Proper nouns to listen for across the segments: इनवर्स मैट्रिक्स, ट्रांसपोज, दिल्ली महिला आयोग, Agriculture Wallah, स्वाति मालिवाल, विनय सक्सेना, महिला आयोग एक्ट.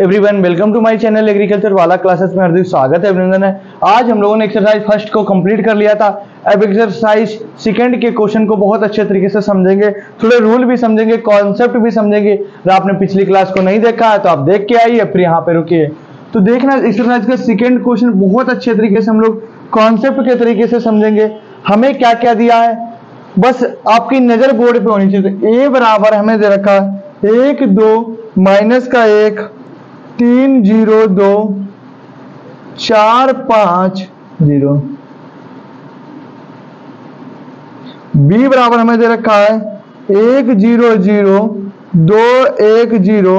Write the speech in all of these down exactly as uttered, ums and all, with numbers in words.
Everyone welcome to my channel agriculture वाला classes में हार्दिक स्वागत है, अभिनंदन है। आज हम लोगों ने एक्सरसाइज फर्स्ट को कंप्लीट कर लिया था। अब एक्सरसाइज सेकंड के क्वेश्चन को बहुत अच्छे तरीके से समझेंगे, थोड़े रूल भी समझेंगे, कॉन्सेप्ट भी समझेंगे। अगर आपने पिछली क्लास को नहीं देखा है तो आप देख के आइए, फिर यहाँ पे रुकिए तो देखना। एक्सरसाइज का सेकेंड क्वेश्चन बहुत अच्छे तरीके से हम लोग कॉन्सेप्ट के तरीके से समझेंगे। हमें क्या क्या दिया है, बस आपकी नजर बोर्ड पे होनी चाहिए। ए बराबर हमें दे रखा है एक दो माइनस का एक, तीन जीरो दो, चार पांच जीरो। बी बराबर हमें दे रखा है एक जीरो जीरो, दो एक जीरो,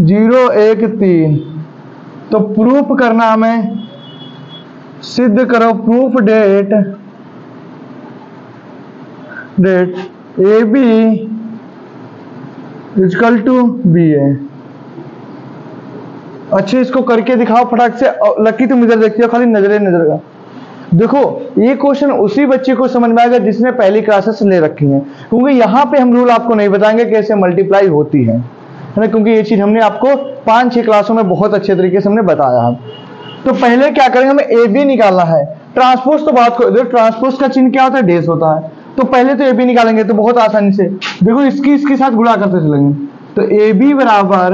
जीरो एक तीन। तो प्रूफ करना हमें, सिद्ध करो proof that that A B equal to B A. अच्छे इसको करके दिखाओ फटाक से। लकी तुम इधर देखती हो, खाली नजरे नजर का देखो। ये क्वेश्चन उसी बच्चे को समझ में आएगा जिसने पहली क्लासेस ले रखी हैं, क्योंकि यहाँ पे हम रूल आपको नहीं बताएंगे कैसे मल्टीप्लाई होती है, क्योंकि ये चीज हमने आपको पांच छह क्लासों में बहुत अच्छे तरीके से हमने बताया। तो पहले क्या करेंगे, हमें ए बी निकालना है। ट्रांसपोज तो बात करो, ट्रांसपोज का चिन्ह क्या होता है, डेस होता है। तो पहले तो ए बी निकालेंगे, तो बहुत आसानी से देखो इसकी इसके साथ गुणा करते चलेंगे। तो ए बी बराबर,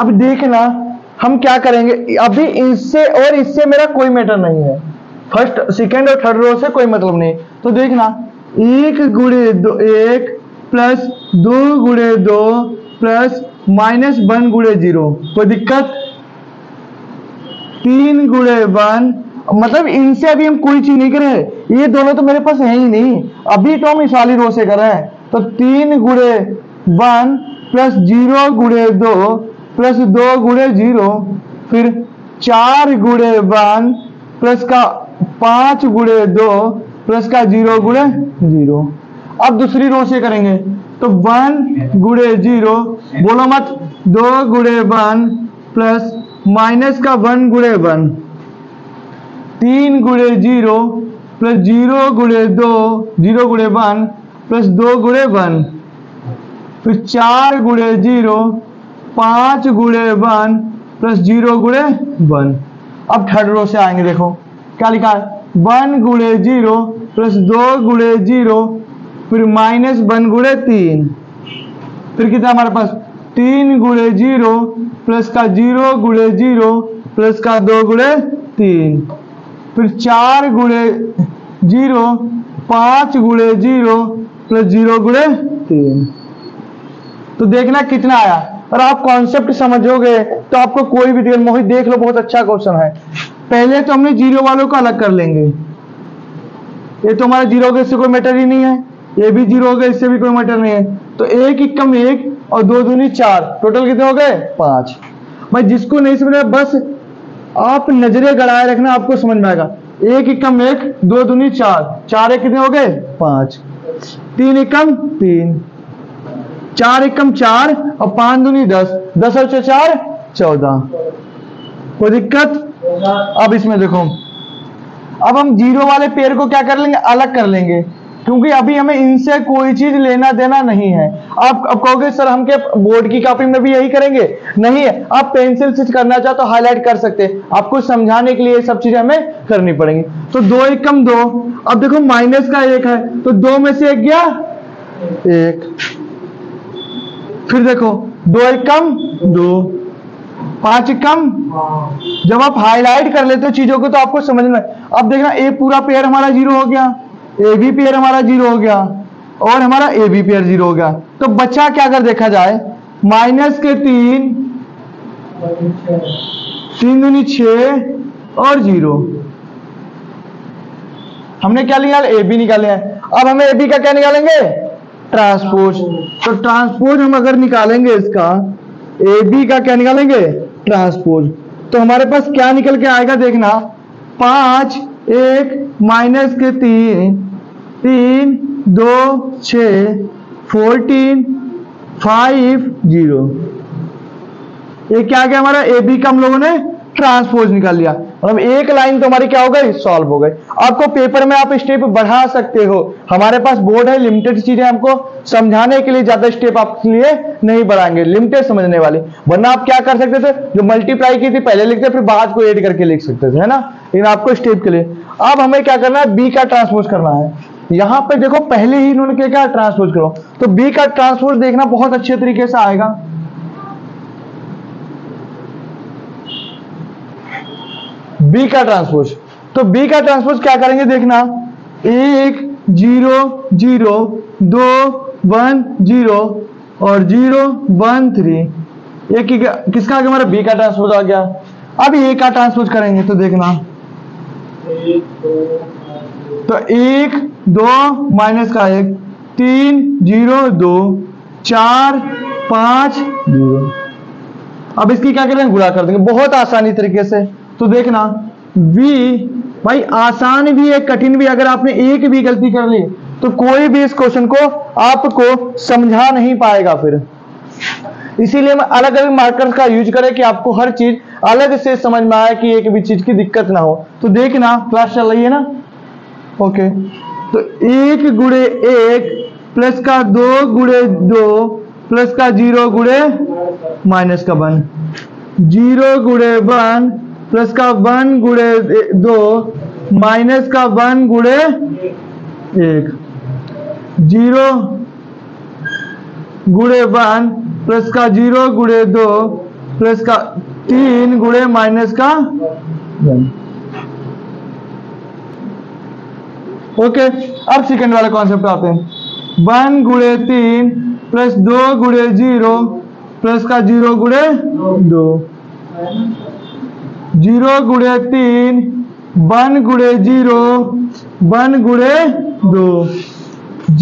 अब देखना हम क्या करेंगे, अभी इससे और इससे मेरा कोई मैटर नहीं है, फर्स्ट सेकेंड और थर्ड रो से कोई मतलब नहीं। तो देखना एक गुणे दो, एक प्लस दो गुणे दो प्लस माइनस वन गुणे जीरो, कोई दिक्कत। तीन गुणे वन, मतलब इनसे अभी हम कोई चीज नहीं कर रहे, ये दोनों तो मेरे पास है ही नहीं, अभी तो हम इस वाली रो से कर रहे हैं। तो तीन गुणे वन प्लस जीरो गुणे दो प्लस दो गुणे जीरो, फिर चार गुणे वन प्लस का पांच गुणे दो प्लस का जीरो गुणे जीरो। अब दूसरी रो से करेंगे, तो वन गुणे जीरो, बोलो मत, दो गुणे वन प्लस माइनस का वन गुणे वन, तीन गुणे जीरो प्लस जीरो गुणे दो, जीरो गुणे वन प्लस दो गुणे वन, फिर चार गुणे जीरो, पांच गुणे वन प्लस जीरो गुणे वन। अब थर्ड रो से आएंगे, देखो क्या लिखा है, वन गुणे जीरो प्लस दो गुणे जीरो, फिर माइनस वन गुणे तीन, फिर कितना हमारे पास, तीन गुणे जीरो प्लस का जीरो गुणे जीरो प्लस का दो गुणे तीन, फिर चार गुणे जीरो, पांच गुणे जीरो प्लस जीरो गुणे तीन। तो देखना कितना आया, और आप कॉन्सेप्ट समझोगे तो आपको कोई भी दिक्कत। मोहित देख लो, बहुत अच्छा क्वेश्चन है। पहले तो हमने जीरो वालों को अलग कर लेंगे, ये तो हमारा जीरो होगा, इससे कोई मैटर ही नहीं है, ये भी जीरो होगा, इससे भी कोई मैटर नहीं है। तो एक इक्कम एक और दो दूनी चार, टोटल कितने हो गए, पांच। भाई जिसको नहीं समझ, बस आप नजरे गड़ाए रखना, आपको समझ में आएगा। एक इक्कम एक, दो दूनी चार, चार एक कितने हो गए, पांच। तीन इक्कम तीन, चार एकम चार, और पांच दूनी दस, दस और चार चौदह, कोई दिक्कत। अब इसमें देखो, अब हम जीरो वाले पेड़ को क्या कर लेंगे, अलग कर लेंगे, क्योंकि अभी हमें इनसे कोई चीज लेना देना नहीं है। आप अब कहोगे सर हम क्या बोर्ड की कॉपी में भी यही करेंगे, नहीं है। आप पेंसिल से करना चाहो तो हाईलाइट कर सकते हैं, आपको समझाने के लिए सब चीजें हमें करनी पड़ेंगी। तो दो एकम दो, अब देखो माइनस का एक है, तो दो में से एक गया एक, फिर देखो दो एकम दो, पांच एकम। जब आप हाईलाइट कर लेते हो चीजों को तो आपको समझ में। अब देखना ए पूरा पेयर हमारा जीरो हो गया, ए बी पेयर हमारा जीरो हो गया, और हमारा ए बी पेयर जीरो हो गया। तो बचा क्या, अगर देखा जाए, माइनस के तीन, तीन दूनी छह और जीरो। हमने क्या निकाला, ए बी निकाले हैं। अब हमें ए बी का क्या निकालेंगे, ट्रांसपोज। तो ट्रांसपोज हम अगर निकालेंगे इसका, ए बी का क्या निकालेंगे, ट्रांसपोज। तो हमारे पास क्या निकल के आएगा, देखना, पांच एक माइनस के तीन, तीन दो छ, फोर्टीन फाइव जीरो। ये क्या गया हमारा, ए बी का हम लोगों ने ट्रांसपोज निकाल लिया। और हम एक लाइन तो हमारी क्या हो गई, सॉल्व हो गई। आपको पेपर में आप स्टेप बढ़ा सकते हो, हमारे पास बोर्ड है, लिमिटेड चीजें हमको समझाने के लिए, ज्यादा स्टेप आपके लिए नहीं बढ़ाएंगे, लिमिटेड समझने वाली। वरना आप क्या कर सकते थे, जो मल्टीप्लाई की थी पहले लिखते फिर बाद को एड करके लिख सकते थे, है ना। लेकिन आपको स्टेप के लिए अब हमें क्या करना है, बी का ट्रांसपोज करना है। यहाँ पे देखो पहले ही इन्होंने क्या कहा, ट्रांसपोज करो, तो बी का ट्रांसपोज देखना बहुत अच्छे तरीके से आएगा। बी का ट्रांसपोज, तो बी का ट्रांसपोज क्या करेंगे देखना, एक जीरो जीरो दो वन जीरो और जीरो वन थ्री, ये किसका आ गया हमारा, बी का ट्रांसपोज आ गया। अब ए का ट्रांसपोज करेंगे तो देखना, तो एक दो माइनस का एक, तीन जीरो दो चार पांच जीरो। अब इसकी क्या करेंगे, गुणा कर देंगे बहुत आसानी तरीके से। तो देखना बी भाई आसान भी है कठिन भी, अगर आपने एक भी गलती कर ली तो कोई भी इस क्वेश्चन को आपको समझा नहीं पाएगा फिर। इसीलिए मैं अलग अलग मार्कर्स का यूज करें कि आपको हर चीज अलग से समझ में आए कि एक भी चीज की दिक्कत ना हो। तो देखना क्लास चल रही है ना, ओके okay. तो एक गुड़े एक प्लस का दो गुड़े दो प्लस का जीरो गुड़े माइनस का वन, जीरो गुड़े वन प्लस का वन गुड़े दो माइनस का वन गुड़े एक, जीरो गुड़े वन प्लस का जीरो गुड़े दो प्लस का तीन गुड़े माइनस का वन। ओके okay, अब सेकंड वाला कॉन्सेप्ट आते हैं, वन गुड़े तीन प्लस दो गुड़े जीरो प्लस का जीरो गुड़े दो, जीरो गुड़े तीन वन गुड़े जीरो वन गुड़े दो,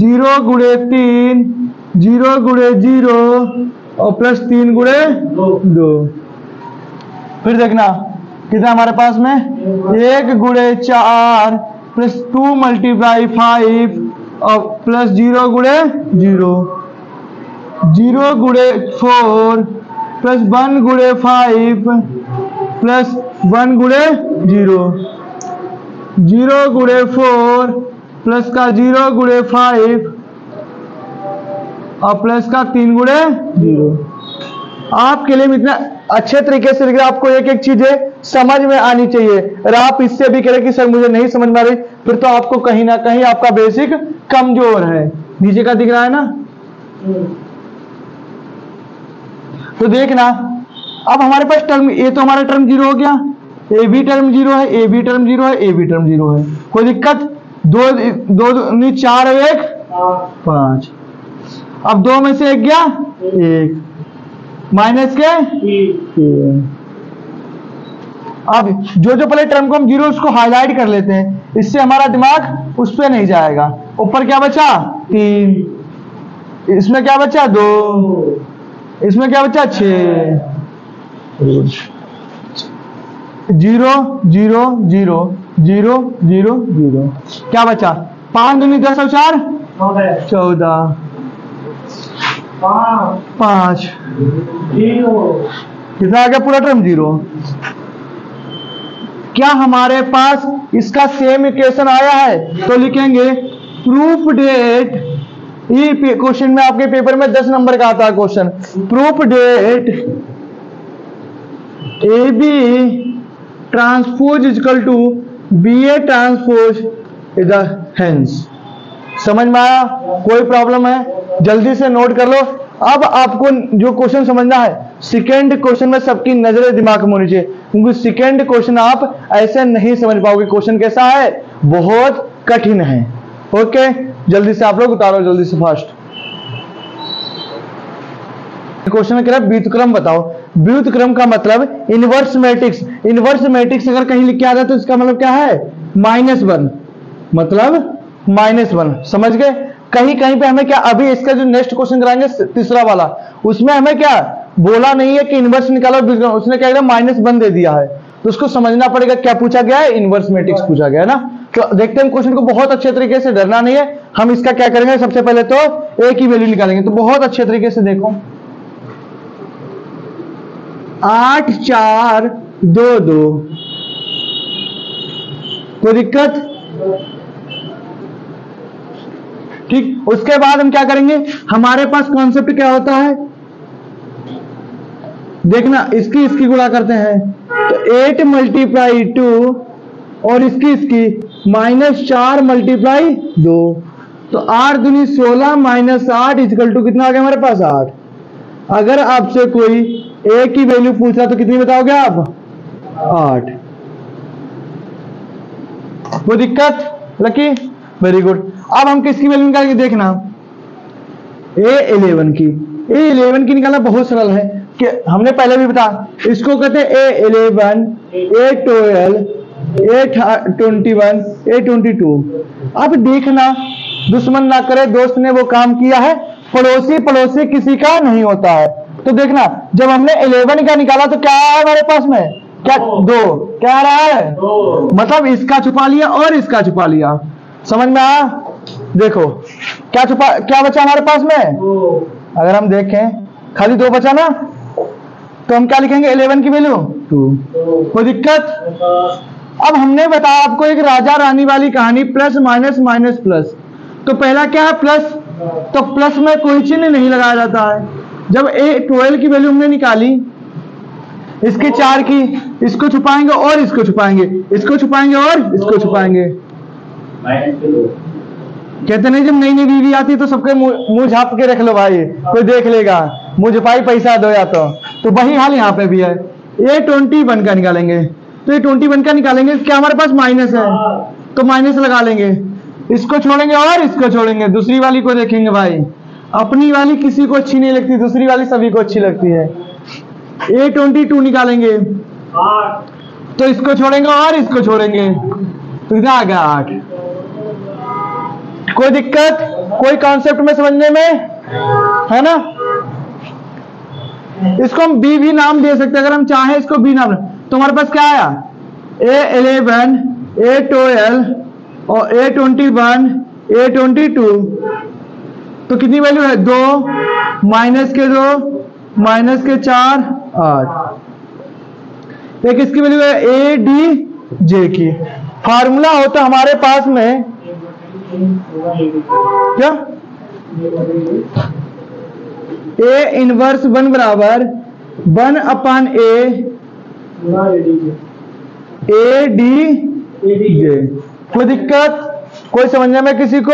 जीरो गुड़े तीन जीरो गुड़े जीरो और प्लस तीन गुड़े दो। फिर देखना कितना हमारे पास में, एक गुड़े चार प्लस टू मल्टीप्लाई फाइव और प्लस जीरो गुड़े जीरो, जीरो गुड़े फोर प्लस वन गुड़े फाइव प्लस वन गुड़े जीरो, जीरो गुड़े फोर प्लस का जीरो गुड़े फाइव और प्लस का तीन गुड़े जीरो। आपके लिए इतना अच्छे तरीके से लिख रहा, आपको एक एक चीजें समझ में आनी चाहिए। अगर आप इससे भी करें कि सर मुझे नहीं समझ में आ रही, फिर तो आपको कहीं ना कहीं आपका बेसिक कमजोर है। नीचे का दिख रहा है ना, तो देखना अब हमारे पास टर्म, ये तो हमारा टर्म जीरो हो गया, ए बी टर्म जीरो है, ए बी टर्म जीरो है, ए बी टर्म जीरो है, कोई दिक्कत। दो दो, दो चार एक पांच, अब दो में से एक गया एक माइनस के, अब जो जो पहले टर्म को हम जीरो उसको हाईलाइट कर लेते हैं, इससे हमारा दिमाग उस पर नहीं जाएगा। ऊपर क्या बचा तीन, इसमें क्या बचा दो, इसमें क्या बचा छह, zero zero zero zero zero zero, क्या बचा पांच दूनी दस और चार चौदह, पांच जीरो कितना आ गया पूरा टर्म जीरो। क्या हमारे पास इसका सेम इक्वेशन आया है, तो लिखेंगे प्रूफ डेट। ये क्वेश्चन में आपके पेपर में दस नंबर का आता है question, proof that A B ट्रांसपोज equal to B A ट्रांसपोज is the hence. समझ में आया, कोई प्रॉब्लम है जल्दी से नोट कर लो। अब आपको जो क्वेश्चन समझना है, सेकेंड क्वेश्चन में सबकी नजरें दिमाग में होनी चाहिए, क्योंकि सेकेंड क्वेश्चन आप ऐसे नहीं समझ पाओगे। क्वेश्चन कैसा है, बहुत कठिन है। ओके जल्दी से आप लोग उतारो, जल्दी से फास्ट। क्वेश्चन कह रहा है व्युत्क्रम बताओ। व्युत्क्रम का मतलब इनवर्स मैट्रिक्स। इनवर्स मैट्रिक्स अगर कहीं लिख के आता है तो इसका मतलब क्या है, माइनस वन, मतलब माइनस वन। समझ गए, कहीं कहीं पे हमें क्या, अभी इसका जो नेक्स्ट क्वेश्चन कराएंगे तीसरा वाला, उसमें हमें क्या बोला नहीं है कि इनवर्स निकालो, उसने क्या माइनस वन दे दिया है, तो उसको समझना पड़ेगा क्या पूछा गया है, इनवर्स मैट्रिक्स पूछा गया है ना। तो देखते हैं क्वेश्चन को बहुत अच्छे तरीके से, डरना नहीं है। हम इसका क्या करेंगे, सबसे पहले तो ए की वैल्यू निकालेंगे, तो बहुत अच्छे तरीके से देखो, आठ चार दो दो कोई दिक्कत? ठीक। उसके बाद हम क्या करेंगे, हमारे पास कॉन्सेप्ट क्या होता है देखना, इसकी इसकी गुणा करते हैं तो एट मल्टीप्लाई टू और इसकी इसकी माइनस चार मल्टीप्लाई दो, तो आठ दूनी सोलह माइनस आठ इजकल टू कितना आ गया हमारे पास आठ। अगर आपसे कोई ए की वैल्यू पूछा तो कितनी बताओगे आप? आठ। वो दिक्कत? Lucky, very good. अब हम किसकी वैल्यू निकाल के देखना, ए इलेवन की। ए इलेवन की निकालना बहुत सरल है कि हमने पहले भी बताया, इसको कहते हैं A eleven, A twelve, A twenty one, A twenty two. अब देखना दुश्मन ना करे, दोस्त ने वो काम किया है, पड़ोसी पड़ोसी किसी का नहीं होता है। तो देखना जब हमने इलेवन का निकाला तो क्या आया हमारे पास में, क्या दो, क्या रहा है दो। मतलब इसका छुपा लिया और इसका छुपा लिया, समझ में आया? देखो क्या छुपा, क्या बचा हमारे पास में दो। अगर हम देखें खाली दो बचा ना, तो हम क्या लिखेंगे, इलेवन की वैल्यू टू। कोई दिक्कत? अब हमने बताया आपको एक राजा रानी वाली कहानी, प्लस माइनस माइनस प्लस। तो पहला क्या है प्लस, तो प्लस में कोई चिन्ह नहीं लगाया जाता है। जब ए ट्वेल्व की वैल्यू हमने निकाली, इसके चार की, इसको छुपाएंगे और इसको छुपाएंगे, इसको छुपाएंगे और इसको छुपाएंगे, कहते नहीं जब नई नई बीवी आती तो सबके मुंह झाप के रख लो भाई, कोई देख लेगा, मुझे भाई पैसा दो या तो। तो वही हाल यहाँ पे भी है। ए ट्वेंटी वन का निकालेंगे, तो ये ट्वेंटी वन का निकालेंगे, क्या हमारे पास माइनस है तो माइनस लगा लेंगे, इसको छोड़ेंगे और इसको छोड़ेंगे, दूसरी वाली को देखेंगे। भाई अपनी वाली किसी को अच्छी नहीं लगती, दूसरी वाली सभी को अच्छी लगती है। ए ट्वेंटी टू निकालेंगे तो इसको छोड़ेंगे और इसको छोड़ेंगे, तो कितना आ गया आठ। कोई दिक्कत? कोई कॉन्सेप्ट में समझने में है ना? इसको हम बी भी नाम दे सकते हैं, अगर हम चाहें इसको बी नाम। तो हमारे पास क्या आया, ए इलेवन, ए ट्वेल्व और A twenty one, A twenty two. तो कितनी वैल्यू है, दो माइनस के दो माइनस के चार, आठ। एक इसकी वैल्यू है ए डी जे की। फार्मूला होता है हमारे पास में क्या, ए इनवर्स वन बराबर one upon A A D J. कोई दिक्कत? कोई समझने में किसी को?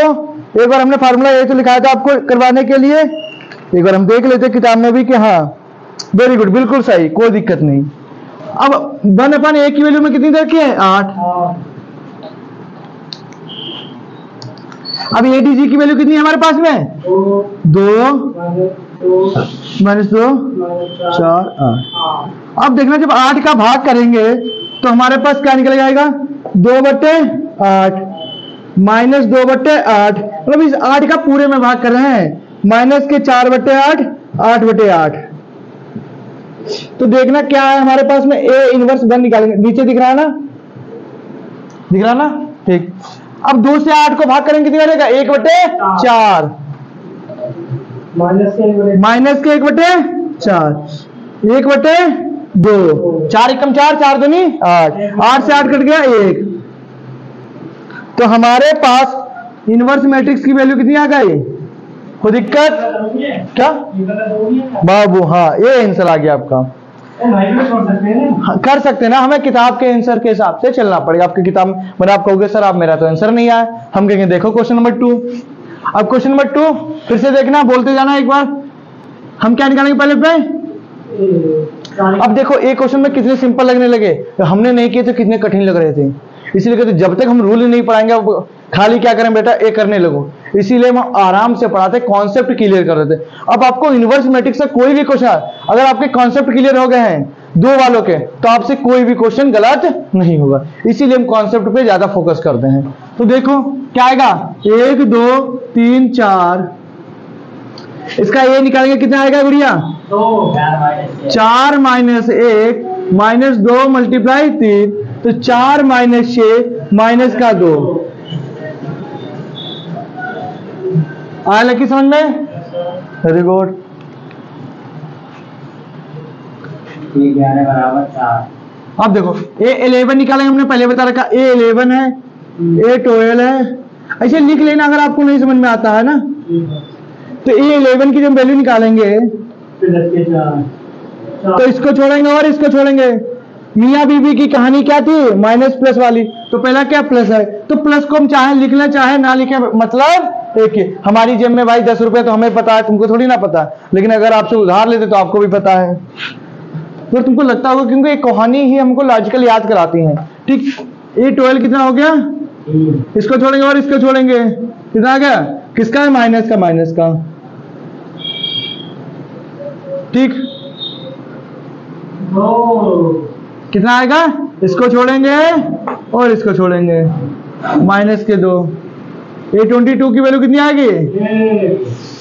एक बार हमने फार्मूला ये तो लिखाया था आपको करवाने के लिए, एक बार हम देख लेते किताब में भी कि हाँ, वेरी गुड, बिल्कुल सही, कोई दिक्कत नहीं। अब वन अपन ए की वैल्यू में कितनी रखी है, आठ। अब ए डी जी की वैल्यू कितनी है हमारे पास में, दो माइनस दो चार, आठ। अब देखना जब आठ का भाग करेंगे तो हमारे पास क्या निकल जाएगा, दो बटे आठ माइनस दो बटे आठ। मतलब इस आठ का पूरे में भाग कर रहे हैं, माइनस के चार बटे आठ, आठ बटे आठ। तो देखना क्या है हमारे पास में, ए इनवर्स वन निकालेंगे, नीचे दिख रहा है ना, दिख रहा है ना, ठीक। अब दो से आठ को भाग करेंगे कितना बनेगा, एक बटे चार माइनस के एक बटे चार, एक बटे दो, चार एकम चार, चार दूनी आठ, आठ से आठ कट गया एक। तो हमारे पास इनवर्स मैट्रिक्स की वैल्यू कितनी आ गई, कोई दिक्कत? क्या बाबू, हाँ ये आंसर आ गया आपका। हाँ, कर सकते हैं ना, हमें किताब के आंसर के हिसाब से चलना पड़ेगा। आपकी किताब मतलब आप कहोगे सर आप मेरा तो आंसर नहीं आया, हम कहेंगे देखो क्वेश्चन नंबर टू। अब क्वेश्चन नंबर टू फिर से देखना, बोलते जाना एक बार। हम क्या निकालेंगे पहले पे, अब देखो एक क्वेश्चन में कितने सिंपल लगने लगे, तो हमने नहीं किए तो कितने कठिन लग रहे थे। इसीलिए तो जब तक हम रूल नहीं पढ़ाएंगे, अब खाली क्या करें बेटा, एक करने लगो। इसीलिए हम आराम से पढ़ाते, कॉन्सेप्ट क्लियर कर रहे थे। अब आपको इनवर्स मैट्रिक्स से कोई भी क्वेश्चन, अगर आपके कॉन्सेप्ट क्लियर हो गए हैं दो वालों के, तो आपसे कोई भी क्वेश्चन गलत नहीं होगा। इसीलिए हम कॉन्सेप्ट पे ज्यादा फोकस करते हैं। तो देखो क्या आएगा, एक दो तीन चार, इसका ए निकालेंगे कितना आएगा गुड़िया, चार माइनस एक माइनस दो मल्टीप्लाई तीन, तो चार माइनस छह माइनस का दो। आया लगी समझ में? Very good. अब देखो ए इलेवन निकालेंगे, हमने पहले बता रखा ए इलेवन है, ए ट्वेल्व है। ऐसे लिख लेना अगर आपको नहीं समझ में आता है ना। तो ए इलेवन की जब वैल्यू निकालेंगे तो इसको छोड़ेंगे और इसको छोड़ेंगे। मियाँ बीबी की कहानी क्या थी, माइनस प्लस वाली, तो पहला क्या प्लस है, तो प्लस को हम चाहे लिख लें चाहे ना लिखे, मतलब एक ही। हमारी जेब में भाई दस रुपए तो हमें पता है, तुमको थोड़ी ना पता है, लेकिन अगर आपसे उधार लेते तो आपको भी पता है। तो तुमको लगता होगा क्योंकि एक कहानी ही हमको लॉजिकल याद कराती है। ठीक, ए ट्वेल्व कितना हो गया, इसको छोड़ेंगे और इसको छोड़ेंगे, कितना आ गया, किसका है, माइनस का, माइनस का। ठीक, कितना आएगा, इसको छोड़ेंगे और इसको छोड़ेंगे, माइनस के दो। ए ट्वेंटी टू की वैल्यू कितनी आएगी,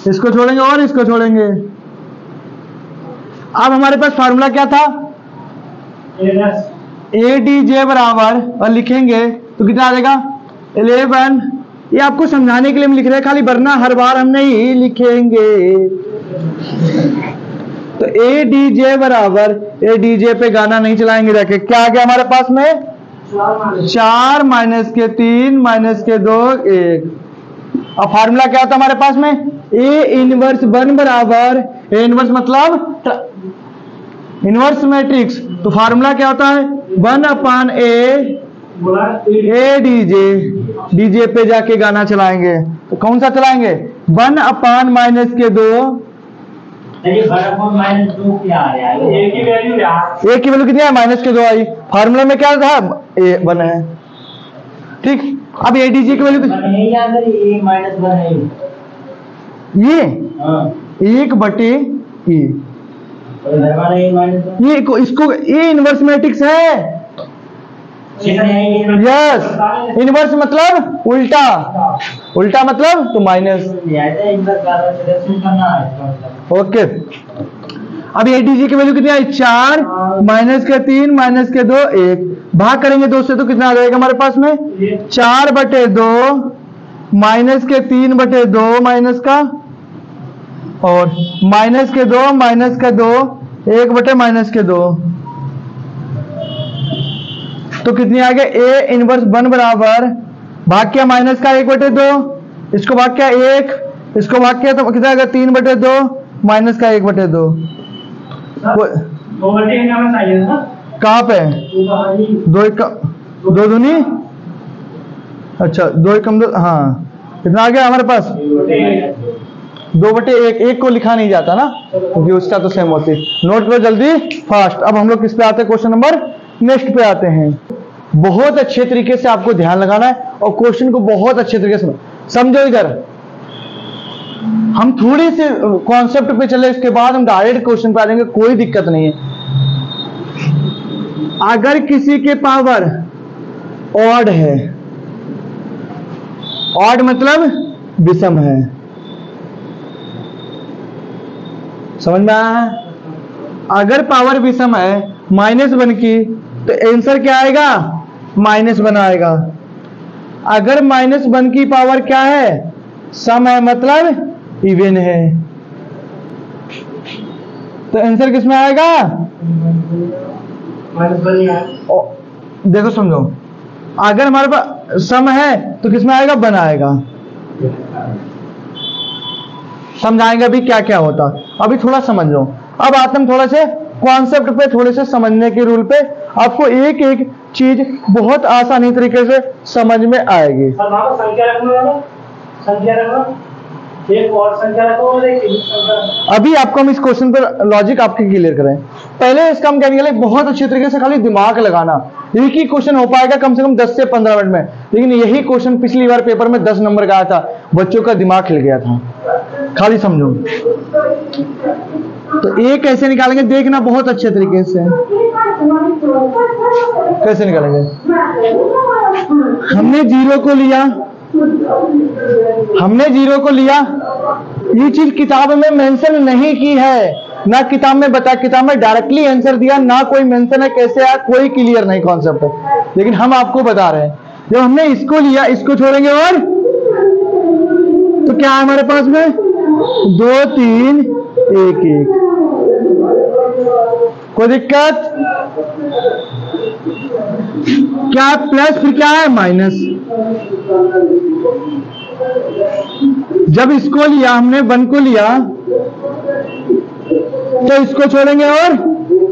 इसको छोड़ेंगे और इसको छोड़ेंगे। अब हमारे पास फार्मूला क्या था, ए डी जे बराबर, और लिखेंगे तो कितना आ जाएगा इलेवन। ये आपको समझाने के लिए हम लिख रहे हैं खाली, वरना हर बार हम नहीं लिखेंगे। तो ए डी जे बराबर, ए डी जे पे गाना नहीं चलाएंगे जाके, क्या आ गया हमारे पास में, चार माइनस के तीन माइनस के दो, एक। अब फार्मूला क्या था हमारे पास में, ए इनवर्स वन बराबर, ए इनवर्स मतलब इनवर्स मैट्रिक्स, तो फार्मूला क्या होता है, one upon A A D J, D J पे जाके गाना चलाएंगे। तो कौन सा चलाएंगे, वन अपान माइनस के दो, माइनस दो क्या आया, ए की वैल्यू ए की वैल्यू कितनी है, माइनस के दो आई। फार्मूला में क्या था, ए वन है। ठीक, अब ए डीजे की वैल्यू माइनस वन है, ये एक बटे ए, ये इसको ए इनवर्स मैट्रिक्स है। यस, इनवर्स मतलब उल्टा, उल्टा मतलब तो माइनस। ओके, अब ए डी जी की वैल्यू कितनी आई, चार माइनस के तीन माइनस के दो, एक। भाग करेंगे दो से तो कितना आ जाएगा हमारे पास में, चार बटे दो माइनस के तीन बटे दो माइनस का, और माइनस के दो माइनस के दो, एक बटे माइनस के दो। तो कितनी आ गई, ए इनवर्स वन बराबर, भाग किया माइनस का एक बटे दो, इसको भाग किया एक, इसको भाग किया तो कितना आ गया, तीन बटे दो माइनस का एक बटे दो। कहाँ पे, दो एक कम दो दूनी, अच्छा दो एक कम दो, हाँ कितना आ गया हमारे पास, दो बटे एक। एक को लिखा नहीं जाता ना क्योंकि उसका तो सेम होती। नोट पर जल्दी फास्ट। अब हम लोग किस पे आते हैं, क्वेश्चन नंबर नेक्स्ट पे आते हैं। बहुत अच्छे तरीके से आपको ध्यान लगाना है और क्वेश्चन को बहुत अच्छे तरीके से समझो। इधर हम थोड़े से कॉन्सेप्ट पे चले, इसके बाद हम डायरेक्ट क्वेश्चन पे आ जाएंगे, कोई दिक्कत नहीं है। अगर किसी के पावर ऑड है, ऑड मतलब विषम है, समझ में आया है? अगर पावर विषम है माइनस वन की, तो आंसर क्या आएगा, माइनस वन आएगा। अगर माइनस वन की पावर क्या है, सम है मतलब इवन है, तो आंसर किसमें आएगा, ओ, देखो समझो, अगर हमारे पास सम है तो किसमें आएगा, वन आएगा। समझाएंगे अभी क्या क्या होता, अभी थोड़ा समझ लो। अब आते हम थोड़ा से कॉन्सेप्ट पे, थोड़े से समझने के रूल पे, आपको एक एक चीज बहुत आसानी तरीके से समझ में आएगी। संख्या रखना, संख्या रखना, एक और संख्या रखो, अभी आपको हम इस क्वेश्चन पर लॉजिक आपके क्लियर करें। पहले इसका हम कहने के लिए बहुत अच्छे तरीके से खाली दिमाग लगाना। एक ही क्वेश्चन हो पाएगा कम से कम दस से पंद्रह मिनट में, लेकिन यही क्वेश्चन पिछली बार पेपर में दस नंबर का आया था, बच्चों का दिमाग खिल गया था। खाली समझो, तो ए कैसे निकालेंगे देखना बहुत अच्छे तरीके से, कैसे निकालेंगे। हमने जीरो को लिया, हमने जीरो को लिया, ये चीज किताब में मेंशन नहीं की है, ना किताब में बता, किताब में डायरेक्टली आंसर दिया, ना कोई मेंशन है, कैसे आया कोई क्लियर नहीं कॉन्सेप्ट है, लेकिन हम आपको बता रहे हैं। जब हमने इसको लिया, इसको छोड़ेंगे और तो क्या है हमारे पास में, दो तीन एक एक, कोई दिक्कत? क्या प्लस फिर क्या है माइनस। जब इसको लिया हमने वन को लिया तो इसको छोड़ेंगे और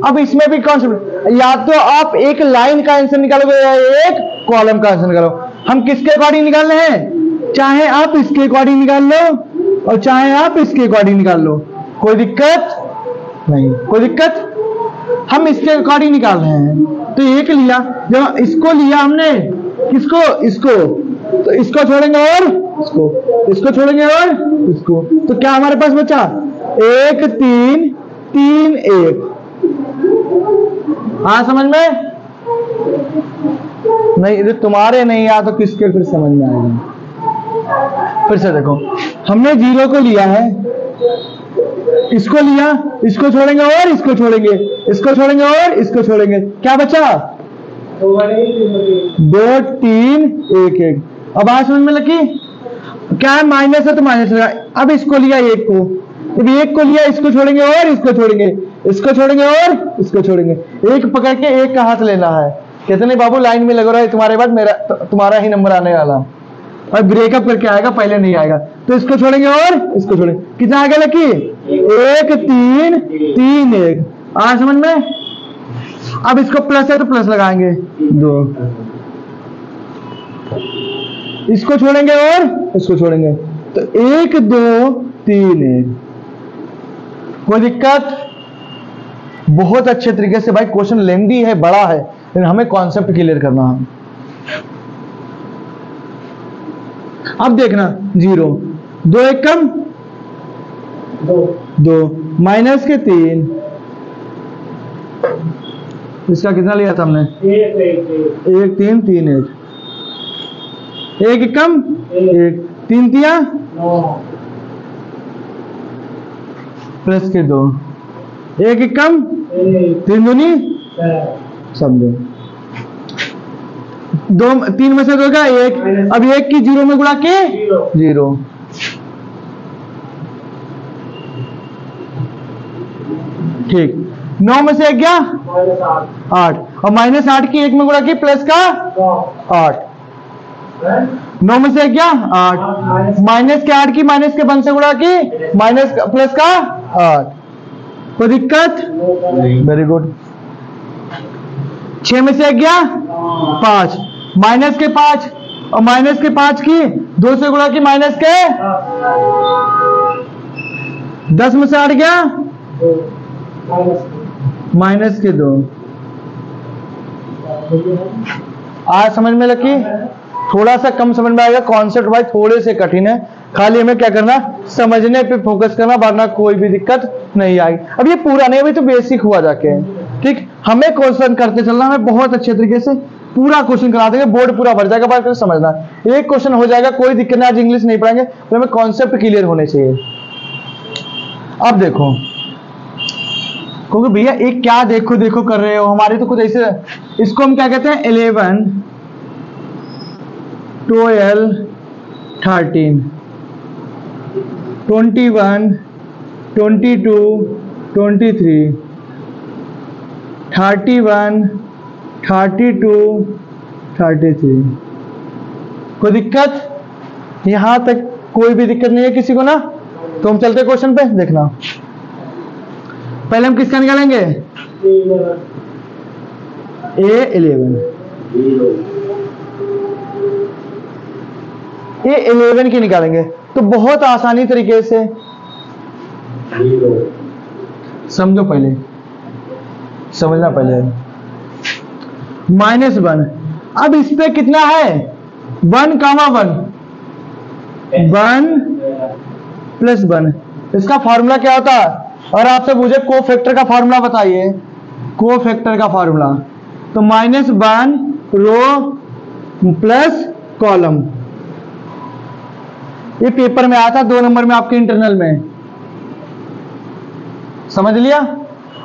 अब इसमें भी कॉन्सेप्ट, या तो आप एक लाइन का आंसर निकालोगे या एक कॉलम का आंसर निकालो। हम किसके अकॉर्डिंग निकालने हैं? चाहे आप इसके अकॉर्डिंग निकाल लो और चाहे आप इसके अकॉर्डिंग निकाल लो, कोई दिक्कत नहीं। कोई दिक्कत? हम इसके अकॉर्डिंग निकाल रहे हैं तो एक लिया, जब इसको लिया हमने किसको? इसको, तो इसको छोड़ेंगे और इसको, इसको छोड़ेंगे और इसको, तो क्या हमारे पास बचा एक तीन तीन एक। हाँ समझ में नहीं, तुम्हारे नहीं आया तो किसके फिर समझ में आएगा। फिर से देखो, हमने जीरो को लिया है, इसको लिया, इसको छोड़ेंगे और इसको छोड़ेंगे, इसको छोड़ेंगे और इसको छोड़ेंगे, क्या बचा दो तीन एक एक। अब आज समझ में लगी क्या है? माइनस है तो माइनस। अब इसको लिया एक को, अब एक को लिया, इसको छोड़ेंगे और इसको छोड़ेंगे, इसको छोड़ेंगे और इसको छोड़ेंगे, एक पकड़ के एक का हाथ लेना है। कहते नहीं बाबू लाइन में लगो रहा है, तुम्हारे बाद मेरा तुम्हारा ही नंबर आने वाला और ब्रेकअप करके आएगा, पहले नहीं आएगा। तो इसको छोड़ेंगे और इसको छोड़ेंगे, कितना आएगा लकी? एक तीन तीन एक। आ समझ में? अब इसको प्लस है तो प्लस लगाएंगे दो, इसको छोड़ेंगे और इसको छोड़ेंगे, तो एक दो तीन एक। कोई दिक्कत? बहुत अच्छे तरीके से भाई, क्वेश्चन लेंदी है, बड़ा है, लेकिन हमें कॉन्सेप्ट क्लियर करना है। अब देखना जीरो, दो एक कम दो, दो माइनस के तीन, इसका कितना लिया था हमने? एक, एक, एक, एक तीन तीन एक, एक कम एक, एक तीन तिया प्लस के दो, एक कम एक, तीन दूनी सब दो, दो तीन में से दो का एक, अब एक की जीरो में गुणा के जीरो। ठीक, नौ में से एक गया आठ, और माइनस आठ की एक में गुणा की प्लस का आठ, नौ में से एक गया आठ, माइनस के आठ की माइनस के वन से गुणा की माइनस प्लस का आठ। कोई दिक्कत? Very good. छह में से एक गया पांच, माइनस के पांच, और माइनस के पांच की दो से गुणा की माइनस के दस, में से आठ गया माइनस के दो। आज समझ में लगी? थोड़ा सा कम समझ में आएगा, कॉन्सेप्ट भाई थोड़े से कठिन है, खाली हमें क्या करना? समझने पे फोकस करना, वरना कोई भी दिक्कत नहीं आएगी। अब ये पूरा नहीं, अभी तो बेसिक हुआ जाके, ठीक। हमें क्वेश्चन करते चलना, हमें बहुत अच्छे तरीके से पूरा क्वेश्चन करा देंगे, बोर्ड पूरा भर जाएगा, बार फिर समझना। एक क्वेश्चन हो जाएगा, कोई दिक्कत नहीं, आज इंग्लिश नहीं पढ़ाएंगे, तो हमें कॉन्सेप्ट क्लियर होने चाहिए। अब देखो, क्योंकि भैया एक क्या देखो देखो कर रहे हो, हमारे तो कुछ ऐसे। इसको हम क्या कहते हैं? Eleven twelve thirteen twenty one twenty two twenty three thirty one thirty two thirty three. कोई दिक्कत? यहाँ तक कोई भी दिक्कत नहीं है किसी को ना? तो हम चलते क्वेश्चन पे, देखना पहले हम किसका निकालेंगे? ए इलेवन, ए इलेवन की निकालेंगे तो बहुत आसानी तरीके से समझो। पहले समझना, पहले माइनस वन, अब इस पे कितना है? One comma one, one plus one. इसका फॉर्मूला क्या होता है? और आपसे मुझे को फैक्टर का फॉर्मूला बताइए, को फैक्टर का फॉर्मूला। तो minus one row plus column, ये पेपर में आता दो नंबर में आपके इंटरनल में, समझ लिया।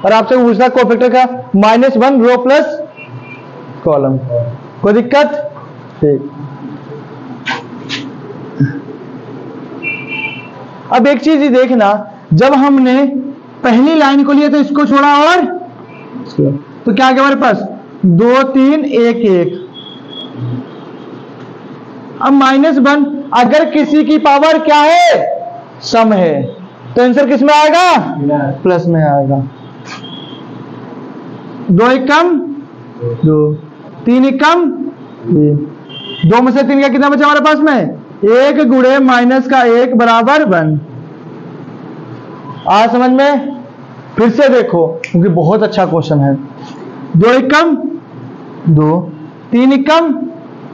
और आपसे पूछना को फैक्टर का minus one row plus column. कोई दिक्कत? ठीक। अब एक चीज ही देखना, जब हमने पहली लाइन को लिए तो इसको छोड़ा और तो क्या आ गया हमारे पास दो तीन एक एक। अब माइनस वन, अगर किसी की पावर क्या है सम है तो आंसर किस में आएगा प्लस में आएगा। दो एक कम दो, तीन एक कम तीन, दो में से तीन का कितना बचा हमारे पास में एक गुणे माइनस का एक बराबर वन। आज समझ में फिर से देखो क्योंकि बहुत अच्छा क्वेश्चन है। दो एक कम दो, तीन एक कम,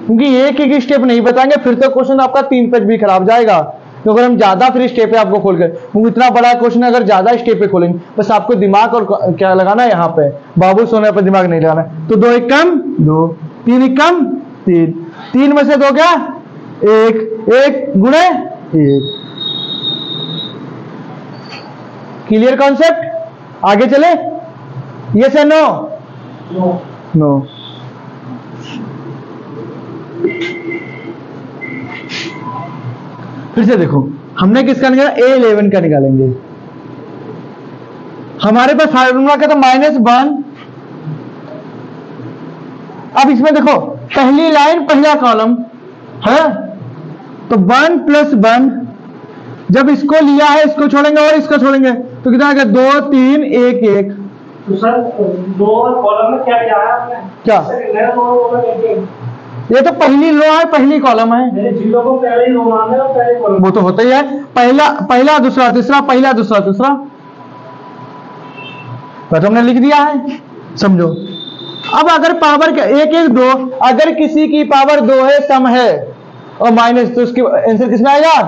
क्योंकि एक एक स्टेप नहीं बताएंगे फिर तो क्वेश्चन आपका तीन पेज भी खराब जाएगा। तो अगर हम ज्यादा फिर स्टेप पे आपको खोल कर इतना बड़ा क्वेश्चन अगर ज्यादा स्टेप पे खोलेंगे बस आपको दिमाग और क्या लगाना है यहाँ पे बाबू सोने पर दिमाग नहीं लगाना है। तो दो एक कम दो, तीन एक कम तीन, तीन में से दो क्या एक, एक गुणे एक। क्लियर कॉन्सेप्ट, आगे चले। Yes and no no no. फिर से देखो हमने किसका निकाला ए इलेवन का निकालेंगे। हमारे पास फार्मूला का था माइनस वन। अब इसमें देखो पहली लाइन पहला कॉलम है तो वन प्लस वन, जब इसको लिया है इसको छोड़ेंगे और इसको छोड़ेंगे तो कितना आएगा दो तीन एक एक। तो सर दो कॉलम में क्या किया आपने क्या ये तो पहली रो है पहली कॉलम है जीरो को पहले ही रो मानते हैं और पहले कॉलम वो तो होता ही है पहला पहला दूसरा तीसरा पहला दूसरा तीसरा तो हमने लिख दिया है समझो। अब अगर पावर के एक एक दो, अगर किसी की पावर दो है सम है और माइनस तो उसकी आंसर किसमें आएगा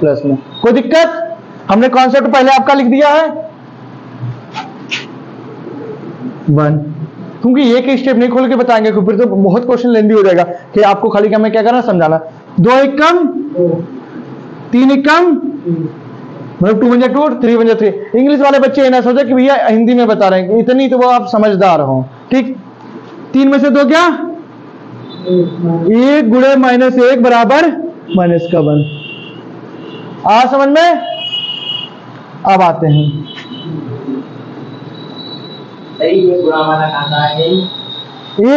प्लस में। कोई दिक्कत, हमने कॉन्सेप्ट पहले आपका लिख दिया है वन, क्योंकि एक ही स्टेप नहीं खोल के बताएंगे फिर तो बहुत क्वेश्चन लेंदी हो जाएगा कि आपको खाली क्या मैं क्या करना समझाना। दो एक कम तीन एक कम मतलब टू बजे टू थ्री बजे थ्री। इंग्लिश वाले बच्चे ना सोचे कि भैया हिंदी में बता रहे हैं इतनी तो वो आप समझदार हो ठीक। तीन में से दो क्या एक गुणे माइनस एक बराबर माइनस का वन। आज समझ में अब आते हैं ये बुरा वाला खाता है ये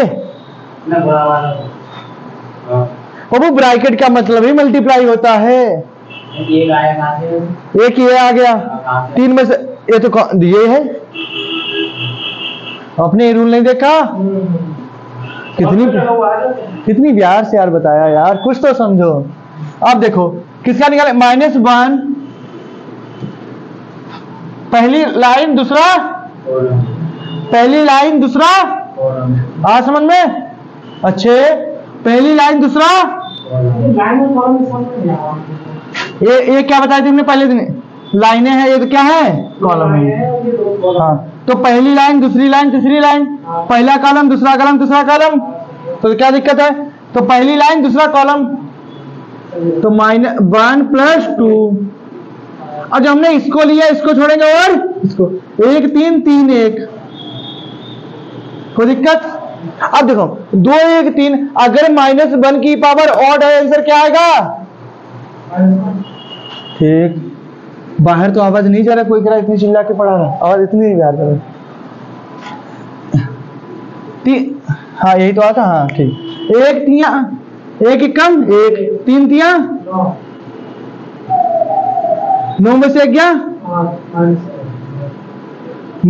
ना बुरा वाला बाबू ब्रैकेट का मतलब ही मल्टीप्लाई होता है। एक आया खाते एक ये आ गया तीन में से ये तो ये है अपने रूल नहीं देखा कितनी कितनी प्यार से यार बताया यार कुछ तो समझो। अब देखो किसका निकाले माइनस वन पहली लाइन दूसरा पहली लाइन दूसरा आ समझ में अच्छे पहली लाइन दूसरा ये ये क्या बताया थी हमने पहले दिन लाइनें हैं ये तो क्या है कॉलम है हाँ। तो पहली लाइन दूसरी लाइन तीसरी लाइन पहला कॉलम दूसरा कॉलम तीसरा कॉलम तो क्या दिक्कत है। तो पहली लाइन दूसरा कॉलम तो माइनस वन प्लस टू। अब जब हमने इसको लिया इसको छोड़ेंगे और इसको एक तीन तीन एक। कोई दिक्कत, अब देखो दो एक तीन, अगर माइनस वन की पावर ऑड है आंसर क्या आएगा ठीक। बाहर तो आवाज नहीं जा रहा कोई करा इतनी चिल्ला के पढ़ा रहा और इतनी प्यार कर हाँ यही तो आता हाँ ठीक। एक तिया एक एक कम एक, तीन तिया नौ में से एक गया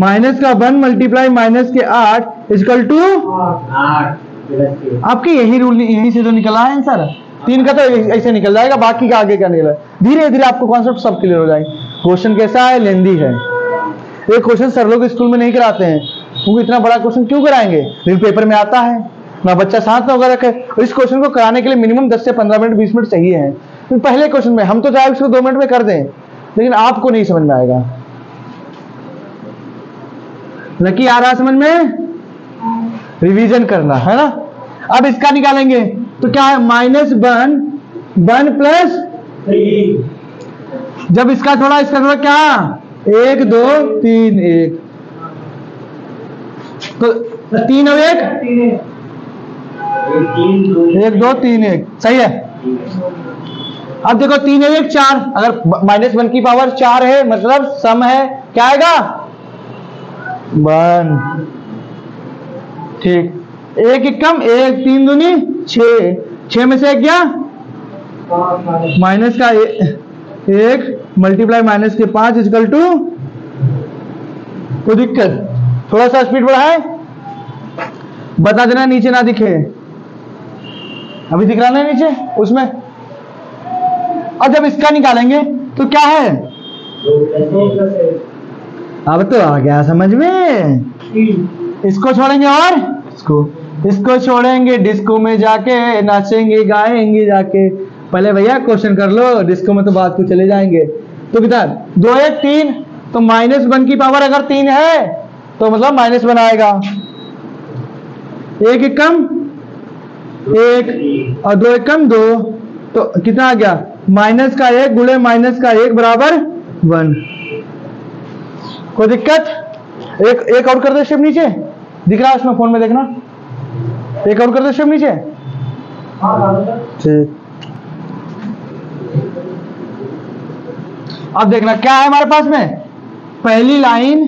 माइनस का वन मल्टीप्लाई माइनस के आठ इजकल टू आपके यही रूल यही से जो निकला है आंसर। तीन का तो ऐसे निकल जाएगा बाकी का आगे क्या निकला धीरे धीरे आपको कॉन्सेप्ट सब क्लियर हो जाएंगे। क्वेश्चन कैसा है लेंदी है, एक क्वेश्चन सर लोग स्कूल में नहीं कराते हैं क्योंकि इतना बड़ा क्वेश्चन क्यों कराएंगे लेकिन पेपर में आता है ना बच्चा साथ में वगैरह रखे। इस क्वेश्चन को कराने के लिए मिनिमम दस से पंद्रह मिनट बीस मिनट चाहिए है। तो पहले क्वेश्चन में हम तो चाहे उसको दो मिनट में कर दें लेकिन आपको नहीं समझ में आएगा। लकी आ रहा समझ में, रिवीजन करना है ना। अब इसका निकालेंगे तो क्या है माइनस वन वन प्लस जब इसका थोड़ा इसका थोड़ा क्या एक दो तीन एक तो तीन और एक एक दो तीन एक सही है। अब देखो तीन और एक चार, अगर माइनस वन की पावर चार है मतलब सम है क्या आएगा वन। ठीक, एक एक कम एक, तीन दूनी छः, छः में से एक गया माइनस का एक, एक मल्टीप्लाई माइनस के पांच इजकल टू। कोई दिक्कत, थोड़ा सा स्पीड बढ़ाए, बता देना नीचे ना दिखे, अभी दिख रहा ना नीचे उसमें। और जब इसका निकालेंगे तो क्या है, अब तो आ गया समझ में। इसको छोड़ेंगे और इसको, इसको छोड़ेंगे, डिस्को में जाके नाचेंगे गाएंगे जाके। पहले भैया क्वेश्चन कर लो, डिस्को में तो बात को चले जाएंगे। तो किधर दो एक तीन, तो माइनस वन की पावर अगर तीन है तो मतलब माइनस वन आएगा। एक एक कम एक और दो एक कम दो, तो कितना आ गया माइनस का एक गुणे माइनस का एक बराबर वन। कोई दिक्कत, एक एक और कर दो स्टेप नीचे, दिख रहा है उसमें फोन में देखना, एक और कर दो स्टेप नीचे। ठीक, अब देखना क्या है हमारे पास में, पहली लाइन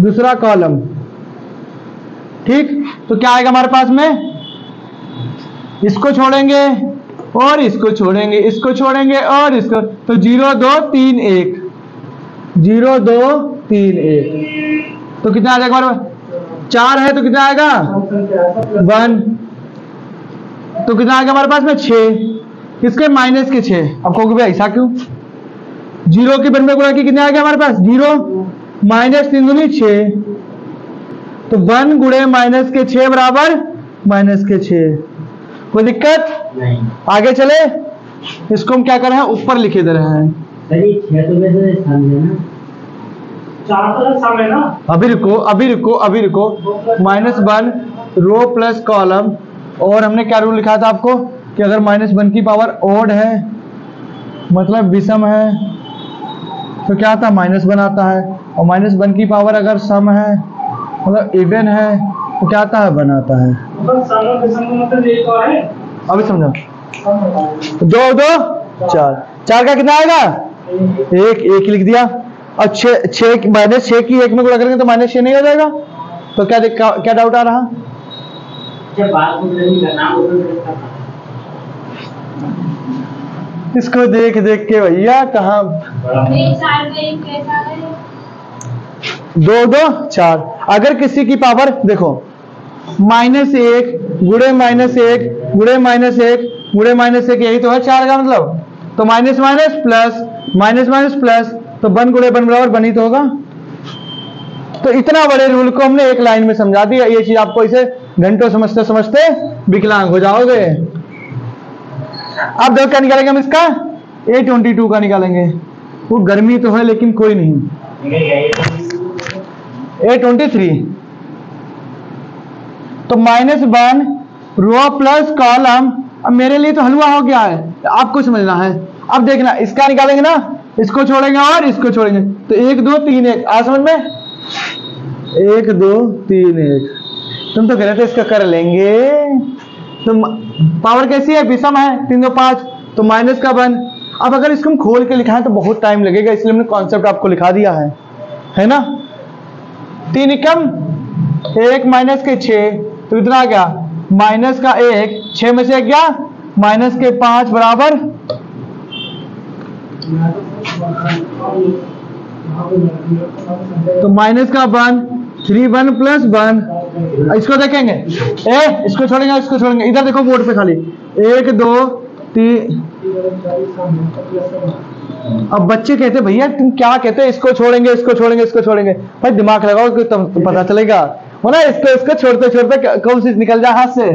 दूसरा कॉलम। ठीक, तो क्या आएगा हमारे पास में, इसको छोड़ेंगे और इसको छोड़ेंगे, इसको छोड़ेंगे और इसको, तो जीरो दो तीन एक, जीरो दो तीन एक, तो कितना आ जाएगा हमारे, चार है तो कितना आएगा वन, तो कितना आएगा हमारे पास में छः, किसके माइनस के छः। अब कहोगे भाई ऐसा क्यों, जीरो के वन में गुणा के कितना आ गया हमारे पास, जीरो माइनस तीन दूनी छः, तो वन गुणे माइनस के छः बराबर माइनस के छः। कोई दिक्कत नहीं, आगे चले। इसको हम क्या कर रहे हैं, ऊपर लिखे दे रहे हैं ना। अभी रुको अभी रुको अभी रुको, minus one row plus column, और हमने क्या रूल लिखा था आपको कि अगर माइनस वन की पावर ओड है मतलब विषम है तो क्या आता है माइनस वन आता है, और माइनस वन की पावर अगर सम है मतलब इवन है तो क्या आता है वन आता है। अभी समझा, दो दो चार, चार का कितना आएगा एक, एक लिख दिया, और छः छः माइनस छः की एक में गुणा करेंगे तो माइनस छः नहीं हो जाएगा। तो क्या क्या डाउट आ रहा, इसको देख देख के भैया कहाँ, दो दो चार। अगर किसी की पावर देखो माइनस एक गुणे माइनस एक गुणे माइनस एक गुणे माइनस एक, यही तो है चार का मतलब, तो minus minus plus minus minus plus, तो वन गुणे वन बराबर वन ही तो होगा। तो इतना बड़े रूल को हमने एक लाइन में समझा दिया। ये चीज आपको इसे घंटों समझते समझते विकलांग हो जाओगे। अब देखो क्या निकालेंगे हम, इसका ए ट्वेंटी टू का निकालेंगे। वो गर्मी तो है लेकिन कोई नहीं। ए ट्वेंटी थ्री, तो minus one row plus column, अब मेरे लिए तो हलवा हो गया है, आपको समझना है। अब देखना इसका निकालेंगे ना, इसको छोड़ेंगे और इसको छोड़ेंगे, तो एक दो तीन एक आ समझ में, एक दो तीन एक। तुम तो कह रहे थे इसका कर लेंगे, तुम पावर कैसी है विषम है, तीन दो पाँच, तो माइनस का वन। अब अगर इसको हम खोल के लिखा है तो बहुत टाइम लगेगा, इसलिए हमने कॉन्सेप्ट आपको लिखा दिया है, है ना। तीन एकम एक माइनस के छः, तो इतना आ गया माइनस का एक, छह में से एक गया माइनस के पांच बराबर। तो माइनस का one, three one plus one. इसको देखेंगे ए, इसको छोड़ेंगे इसको छोड़ेंगे, इधर देखो बोर्ड पे खाली एक दो तीन। अब बच्चे कहते भैया तुम क्या कहते, इसको छोड़ेंगे इसको छोड़ेंगे इसको छोड़ेंगे, भाई दिमाग लगाओ कि तुम पता चलेगा हो ना। इसको इसको छोड़ते छोड़ते कौन सी निकल जाए हाथ से,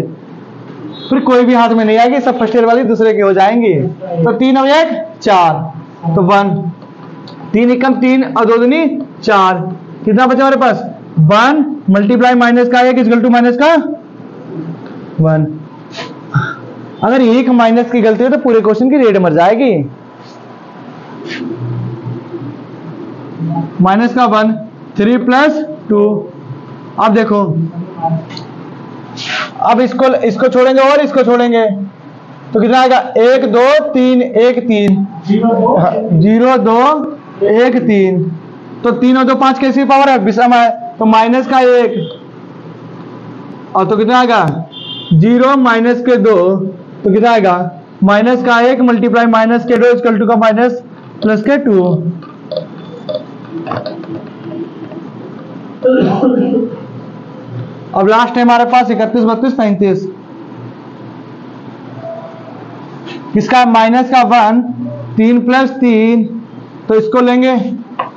फिर कोई भी हाथ में नहीं आएगी, सब फर्स्ट ईयर वाली दूसरे के हो जाएंगी। तो तीन और एक चार, तो वन, तीन एकम तीन और दो दुनी चार, कितना बचा हमारे पास वन मल्टीप्लाई माइनस का एक इक्वल टू माइनस का वन। अगर एक माइनस की गलती है तो पूरे क्वेश्चन की रेड मर जाएगी। माइनस का वन, थ्री प्लस टू। अब देखो अब इसको इसको छोड़ेंगे और इसको छोड़ेंगे, तो कितना आएगा एक दो तीन एक तीन, जीरो दो एक तीन, तो तीन और दो पांच कैसी पावर है विषम है तो माइनस का एक और तो कितना आएगा जीरो माइनस के दो तो कितना आएगा माइनस का एक मल्टीप्लाई माइनस के दो इक्वल टू का माइनस प्लस के टू। अब लास्ट है हमारे पास इकतीस बत्तीस पैंतीस किसका माइनस का वन तीन प्लस तीन तो इसको लेंगे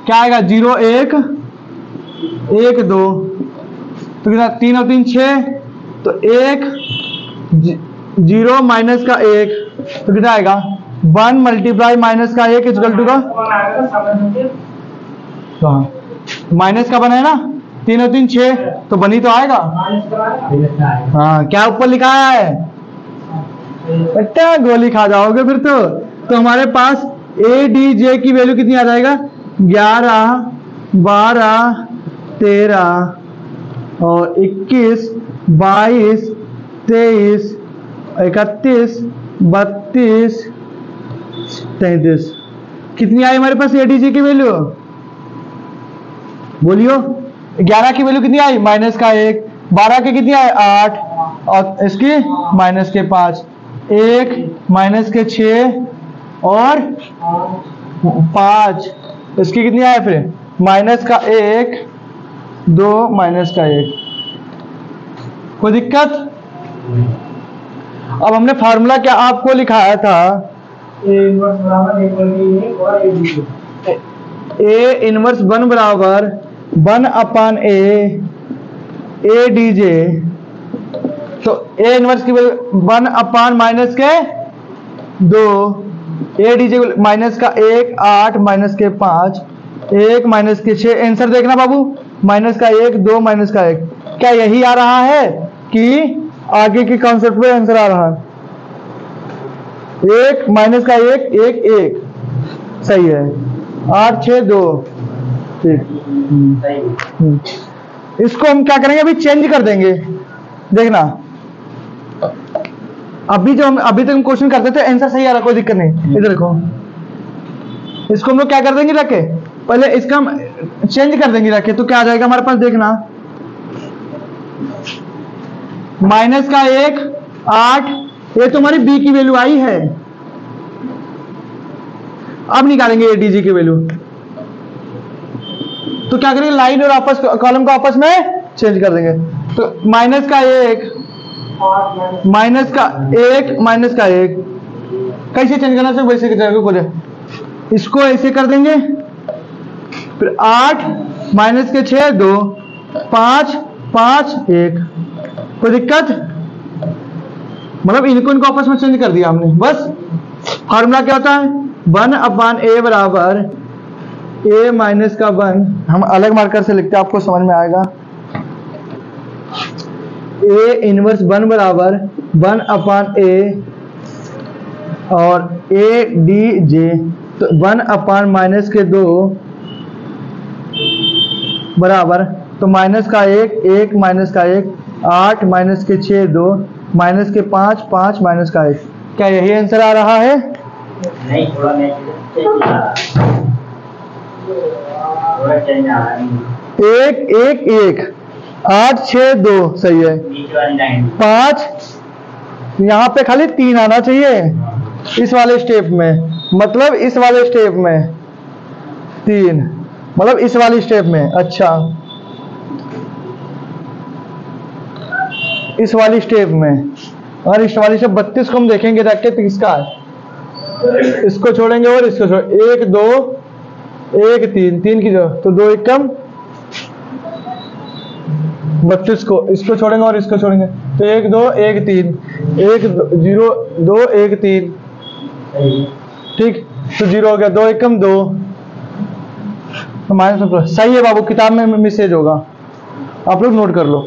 क्या आएगा जीरो एक एक दो तो कितना तीन और तीन छः तो एक जीरो माइनस का एक तो कितना आएगा वन मल्टीप्लाई माइनस का एक इक्वल टू का माइनस का वन है ना तीन और तीन छः तो बनी तो आएगा हाँ क्या ऊपर लिखा है गोली खा जाओगे फिर तो तो हमारे पास ए डी जे की वैल्यू कितनी आ जाएगा ग्यारह बारह तेरह और इक्कीस बाईस तेईस इकतीस बत्तीस तैंतीस कितनी आई हमारे पास ए डी जे की वैल्यू बोलियो ग्यारह की वैल्यू कितनी आई माइनस का एक बारह की कितनी आई आठ और इसकी माइनस के पाँच एक माइनस के छः और पाँच इसकी कितनी आए फिर माइनस का एक दो माइनस का एक। कोई दिक्कत? अब हमने फार्मूला क्या आपको लिखाया था ए इनवर्स वन बराबर one upon A A D J तो ए इनवर्स की वैल्यू वन अपान माइनस के दो ए डीजे माइनस का एक आठ माइनस के पाँच एक माइनस के छः आंसर देखना बाबू माइनस का एक दो माइनस का एक क्या यही आ रहा है कि आगे के कॉन्सेप्ट पे आंसर आ रहा है एक माइनस का एक एक एक सही है आठ छः दो ठीक। इसको हम क्या करेंगे अभी चेंज कर देंगे देखना अभी जो हम अभी तक हम क्वेश्चन करते थे आंसर सही आ रहा कोई दिक्कत नहीं इधर देखो इसको हम लोग क्या कर देंगे रखे पहले इसका हम चेंज कर देंगे रखे तो क्या आ जाएगा हमारे पास देखना माइनस का एक आठ ये तो हमारी बी की वैल्यू आई है अब निकालेंगे ए डी जी की वैल्यू तो क्या करेंगे लाइन और आपस कॉलम को आपस में चेंज कर देंगे तो माइनस का एक माइनस का एक माइनस का एक कैसे चेंज करना चाहिए वैसे बोले इसको ऐसे कर देंगे फिर आठ माइनस के छः दो पाँच पाँच एक कोई दिक्कत मतलब इनको इनको आपस में चेंज कर दिया हमने बस। फार्मूला क्या होता है वन अपान ए बराबर ए माइनस का वन हम अलग मार्कर से लिखते हैं आपको समझ में आएगा ए इनवर्स वन बराबर वन अपान ए और ए डी जे तो वन अपान माइनस के दो बराबर तो माइनस का एक एक माइनस का एक आठ माइनस के छः दो माइनस के पाँच पाँच माइनस का एक क्या यही आंसर आ रहा है नहीं थोड़ा नहीं एक एक एक आठ छः दो सही है पाँच यहाँ पे खाली तीन आना चाहिए इस वाले स्टेप में मतलब इस वाले स्टेप में तीन मतलब इस वाले स्टेप में अच्छा इस वाली स्टेप में और इस वाली स्टेप बत्तीस को हम देखेंगे जाके तीस का इसको छोड़ेंगे और इसको छोड़ेंगे एक दो एक तीन तीन की जो तो दो एक कम बत्तीस को इसको छोड़ेंगे और इसको छोड़ेंगे तो एक दो एक तीन एक जीरो दो एक तीन ठीक तो जीरो हो गया दो एक कम दो माइनस सही है बाबू किताब में मिसेज होगा आप लोग नोट कर लो।